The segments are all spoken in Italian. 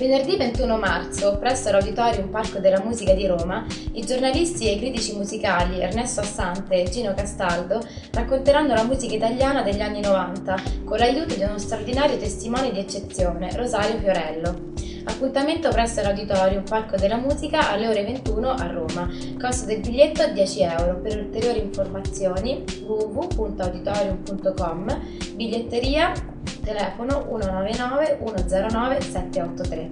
Venerdì 21 marzo, presso l'Auditorium Parco della Musica di Roma, i giornalisti e i critici musicali Ernesto Assante e Gino Castaldo racconteranno la musica italiana degli anni 90 con l'aiuto di uno straordinario testimone di eccezione, Rosario Fiorello. Appuntamento presso l'Auditorium Parco della Musica alle ore 21 a Roma. Costo del biglietto €10. Per ulteriori informazioni www.auditorium.com, biglietteria, telefono 199 109 783.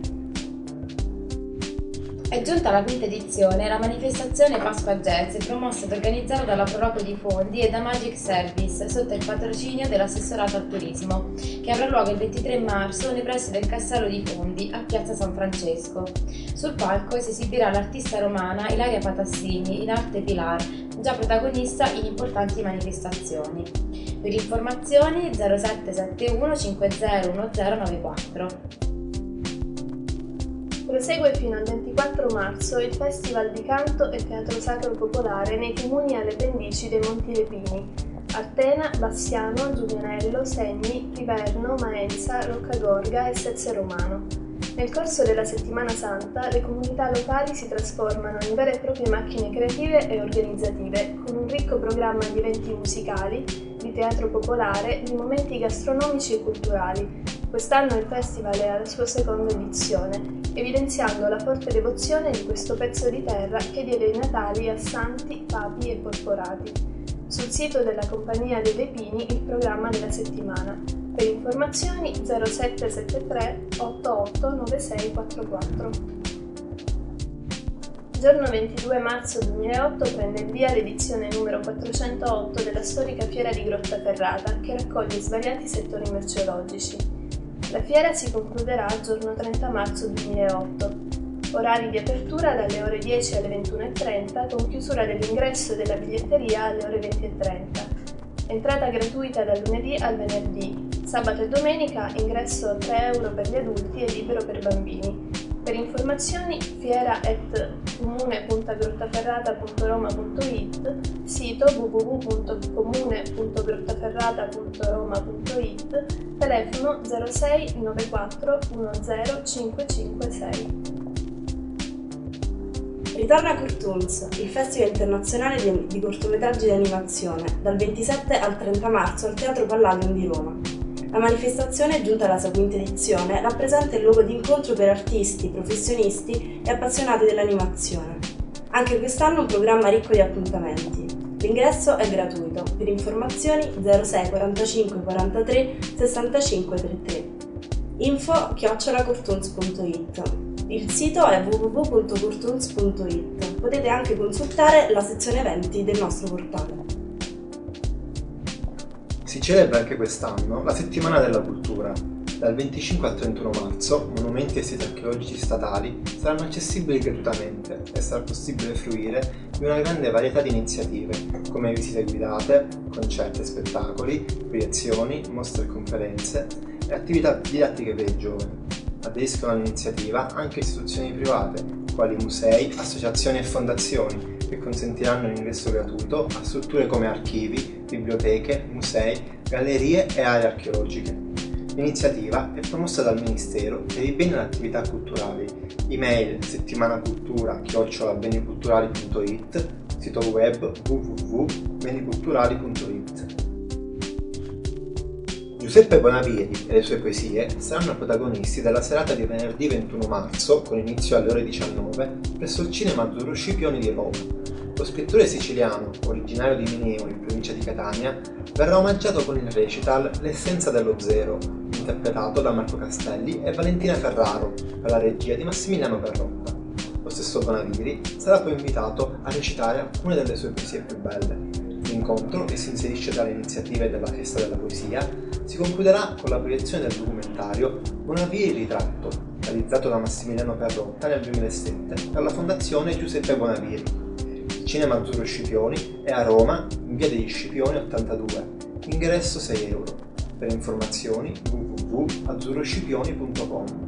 È giunta alla quinta edizione la manifestazione Pasqua Jazz, promossa ed organizzata dalla Loco di Fondi e da Magic Service sotto il patrocinio dell'assessorato al turismo, che avrà luogo il 23 marzo nei pressi del Castello di Fondi a Piazza San Francesco. Sul palco si esibirà l'artista romana Ilaria Patassini, in arte Pilar, già protagonista in importanti manifestazioni. Per informazioni 0771 501094. Prosegue fino al 24 marzo il Festival di Canto e Teatro Sacro Popolare nei comuni alpendici dei Monti Lepini: Artena, Bassiano, Giulianello, Segni, Priverno, Maenza, Roccagorga e Sezze Romano. Nel corso della Settimana Santa le comunità locali si trasformano in vere e proprie macchine creative e organizzative, con un ricco programma di eventi musicali, di teatro popolare, di momenti gastronomici e culturali. Quest'anno il festival è alla sua seconda edizione, evidenziando la forte devozione di questo pezzo di terra che diede i natali a santi, papi e porporati. Sul sito della Compagnia dei Lepini il programma della settimana. Per informazioni 0773 88 9644. Giorno 22 marzo 2008 prende il via l'edizione numero 408 della storica fiera di Grottaferrata, che raccoglie svariati settori merceologici. La fiera si concluderà il giorno 30 marzo 2008. Orari di apertura dalle ore 10 alle 21:30, con chiusura dell'ingresso e della biglietteria alle ore 20:30. Entrata gratuita dal lunedì al venerdì. Sabato e domenica ingresso €3 per gli adulti e libero per bambini. Per informazioni fiera@comune.grottaferrata.roma.it, sito www.comune.grottaferrata.roma.it, telefono 06 94 10 556. Ritorna Cartoons, il festival internazionale di cortometraggi di animazione, dal 27 al 30 marzo al Teatro Palladium di Roma. La manifestazione, giunta alla sua quinta edizione, rappresenta il luogo di incontro per artisti, professionisti e appassionati dell'animazione. Anche quest'anno un programma ricco di appuntamenti. L'ingresso è gratuito. Per informazioni 06 45 43 65 33. info@cartoons.it. Il sito è www.cartoons.it. Potete anche consultare la sezione eventi del nostro portale. Si celebra anche quest'anno la Settimana della Cultura. Dal 25 al 31 marzo monumenti e siti archeologici statali saranno accessibili gratuitamente e sarà possibile fruire di una grande varietà di iniziative come visite guidate, concerti e spettacoli, proiezioni, mostre e conferenze e attività didattiche per i giovani. Aderiscono all'iniziativa anche istituzioni private, quali musei, associazioni e fondazioni, che consentiranno l'ingresso gratuito a strutture come archivi, biblioteche, musei, gallerie e aree archeologiche. L'iniziativa è promossa dal Ministero per i beni e le attività culturali. Email settimanacultura@beniculturali.it, sito web www.beniculturali.it. Giuseppe Bonaviri e le sue poesie saranno protagonisti della serata di venerdì 21 marzo, con inizio alle ore 19, presso il cinema Azzurro Scipioni di Roma. Lo scrittore siciliano, originario di Mineo, in provincia di Catania, verrà omaggiato con il recital L'essenza dello zero, interpretato da Marco Castelli e Valentina Ferraro, per la regia di Massimiliano Perrotta. Lo stesso Bonaviri sarà poi invitato a recitare alcune delle sue poesie più belle. L'incontro, che si inserisce dalle iniziative della Festa della Poesia, si concluderà con la proiezione del documentario Bonaviri Ritratto, realizzato da Massimiliano Perrotta nel 2007 per la Fondazione Giuseppe Bonaviri. Il cinema Azzurro Scipioni è a Roma, in via degli Scipioni 82, ingresso €6. Per informazioni www.azzurroscipioni.com.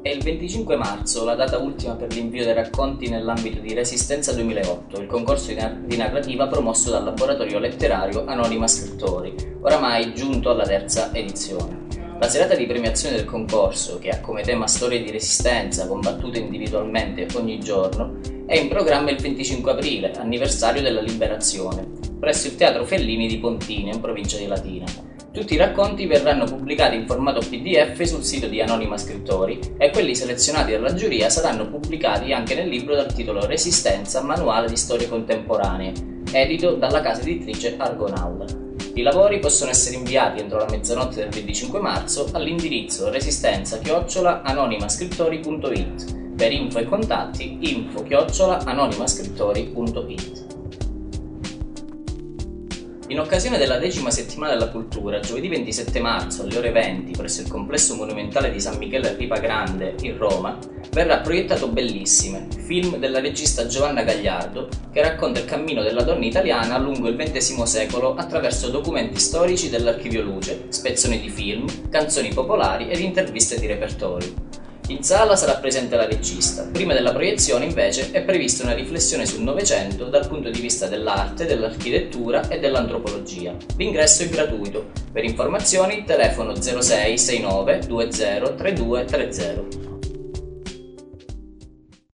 È il 25 marzo, la data ultima per l'invio dei racconti nell'ambito di Resistenza 2008, il concorso di narrativa promosso dal laboratorio letterario Anonima Scrittori, oramai giunto alla terza edizione. La serata di premiazione del concorso, che ha come tema storie di resistenza combattute individualmente ogni giorno, è in programma il 25 aprile, anniversario della liberazione, presso il Teatro Fellini di Pontine, in provincia di Latina. Tutti i racconti verranno pubblicati in formato PDF sul sito di Anonima Scrittori e quelli selezionati dalla giuria saranno pubblicati anche nel libro dal titolo Resistenza, manuale di storie contemporanee, edito dalla casa editrice Argonaut. I lavori possono essere inviati entro la mezzanotte del 25 marzo all'indirizzo resistenza@anonimascrittori.it. Per info e contatti info@anonimascrittori.it. In occasione della 10ª settimana della cultura, giovedì 27 marzo alle ore 20 presso il complesso monumentale di San Michele a Ripa Grande in Roma, verrà proiettato Bellissime, film della regista Giovanna Gagliardo che racconta il cammino della donna italiana lungo il XX secolo attraverso documenti storici dell'Archivio Luce, spezzoni di film, canzoni popolari ed interviste di repertorio. In sala sarà presente la regista. Prima della proiezione, invece, è prevista una riflessione sul Novecento dal punto di vista dell'arte, dell'architettura e dell'antropologia. L'ingresso è gratuito. Per informazioni, telefono 06 69 20 32 30.